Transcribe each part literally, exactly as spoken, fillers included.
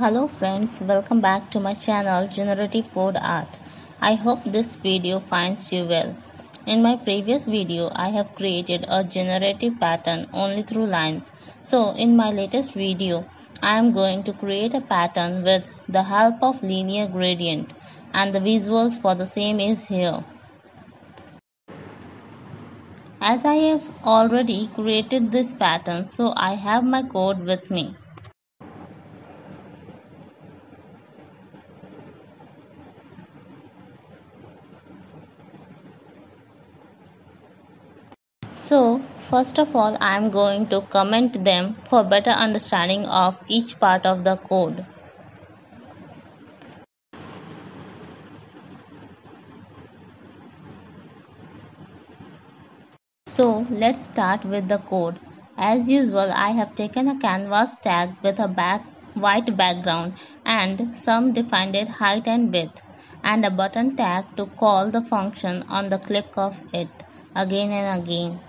Hello friends, welcome back to my channel Generative Code Art. I hope this video finds you well. In my previous video, I have created a generative pattern only through lines. So in my latest video, I am going to create a pattern with the help of linear gradient, and the visuals for the same is here. As I have already created this pattern, so I have my code with me. So, first of all, I am going to comment them for better understanding of each part of the code. So, let's start with the code. As usual, I have taken a canvas tag with a back, white background and some defined height and width, and a button tag to call the function on the click of it again and again.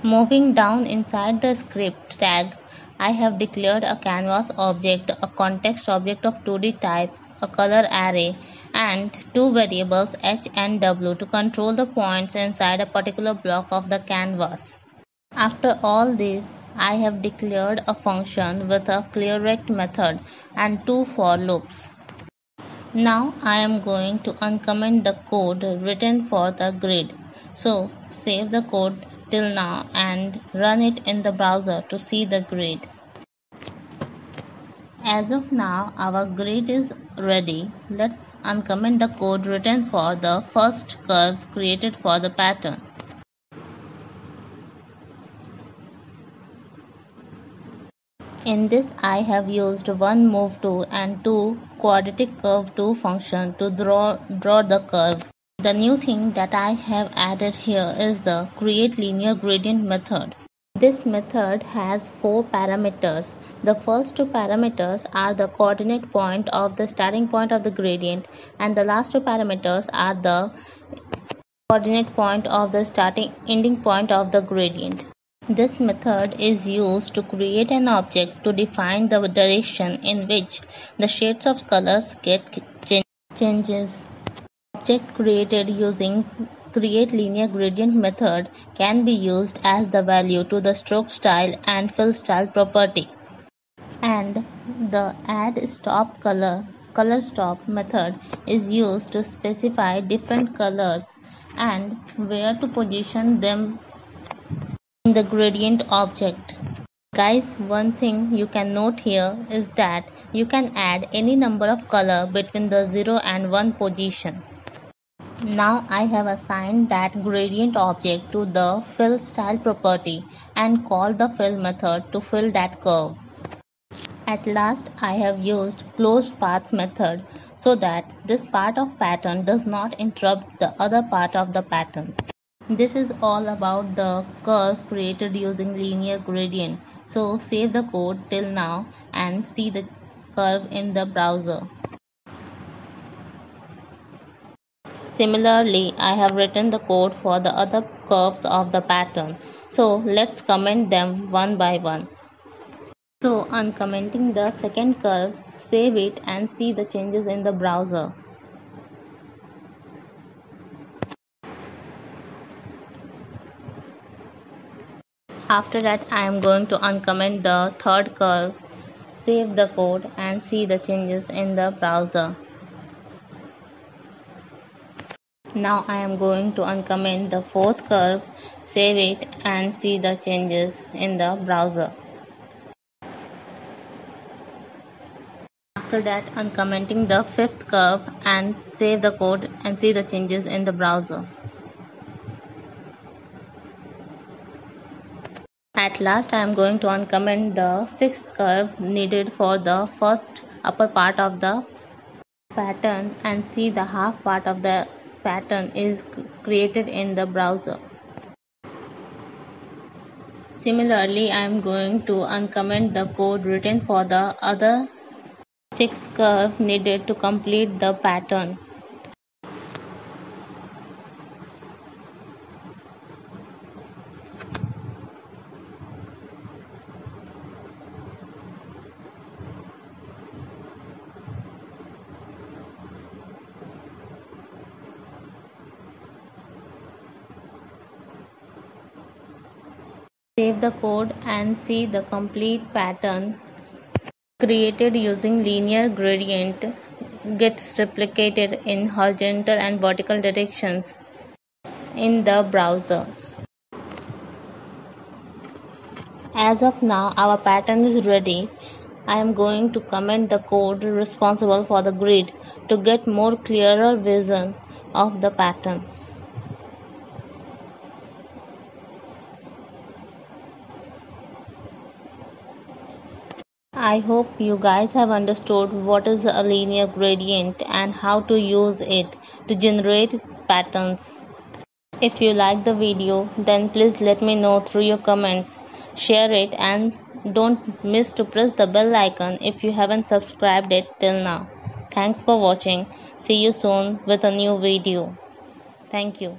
Moving down inside the script tag, I have declared a canvas object, a context object of two D type, a color array, and two variables h and w to control the points inside a particular block of the canvas. After all this, I have declared a function with a clearrect method and two for loops. Now I am going to uncomment the code written for the grid. So save the code till now and run it in the browser to see the grid. As of now, our grid is ready. Let's uncomment the code written for the first curve created for the pattern. In this, I have used one move to and two quadratic curve to function to draw, draw the curve. The new thing that I have added here is the CreateLinearGradient method. This method has four parameters. The first two parameters are the coordinate point of the starting point of the gradient, and the last two parameters are the coordinate point of the starting ending point of the gradient. This method is used to create an object to define the direction in which the shades of colors get changes. Object created using CreateLinearGradient method can be used as the value to the stroke style and fill style property. And the add stop color color stop method is used to specify different colors and where to position them in the gradient object. Guys, one thing you can note here is that you can add any number of color between the zero and one position. Now I have assigned that gradient object to the fill style property and called the fill method to fill that curve. At last, I have used closed path method so that this part of pattern does not interrupt the other part of the pattern. This is all about the curve created using linear gradient. So save the code till now and see the curve in the browser. Similarly, I have written the code for the other curves of the pattern. So let's comment them one by one. So uncommenting the second curve, save it and see the changes in the browser. After that, I am going to uncomment the third curve, save the code and see the changes in the browser. Now I am going to uncomment the fourth curve, save it and see the changes in the browser. After that, uncommenting the fifth curve and save the code and see the changes in the browser. At last, I am going to uncomment the sixth curve needed for the first upper part of the pattern and see the half part of the pattern is created in the browser. Similarly, I am going to uncomment the code written for the other six curves needed to complete the pattern. Save the code and see the complete pattern created using linear gradient gets replicated in horizontal and vertical directions in the browser. As of now, our pattern is ready. I am going to comment the code responsible for the grid to get more clearer vision of the pattern. I hope you guys have understood what is a linear gradient and how to use it to generate patterns. If you like the video, then please let me know through your comments, share it, and don't miss to press the bell icon if you haven't subscribed it till now. Thanks for watching. See you soon with a new video. Thank you.